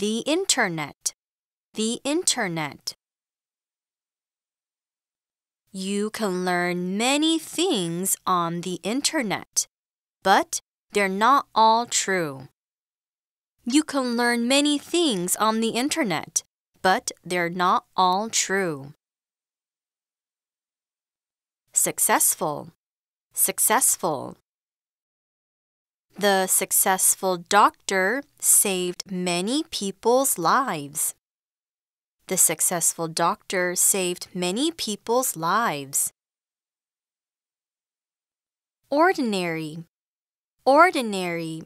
The internet. The internet. You can learn many things on the internet, but they're not all true. You can learn many things on the internet, but they're not all true. Successful. Successful. The successful doctor saved many people's lives. The successful doctor saved many people's lives. Ordinary. Ordinary.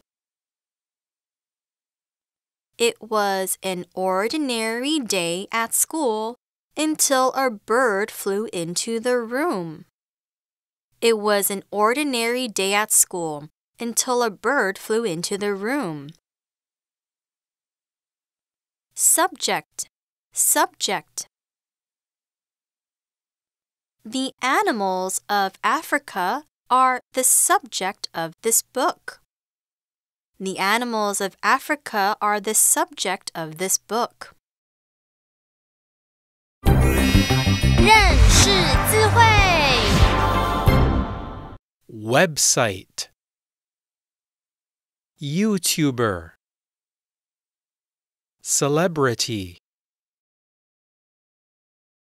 It was an ordinary day at school until a bird flew into the room. It was an ordinary day at school until a bird flew into the room. Subject. Subject. The animals of Africa are the subject of this book. The animals of Africa are the subject of this book. 认识词汇 Website. YouTuber. Celebrity.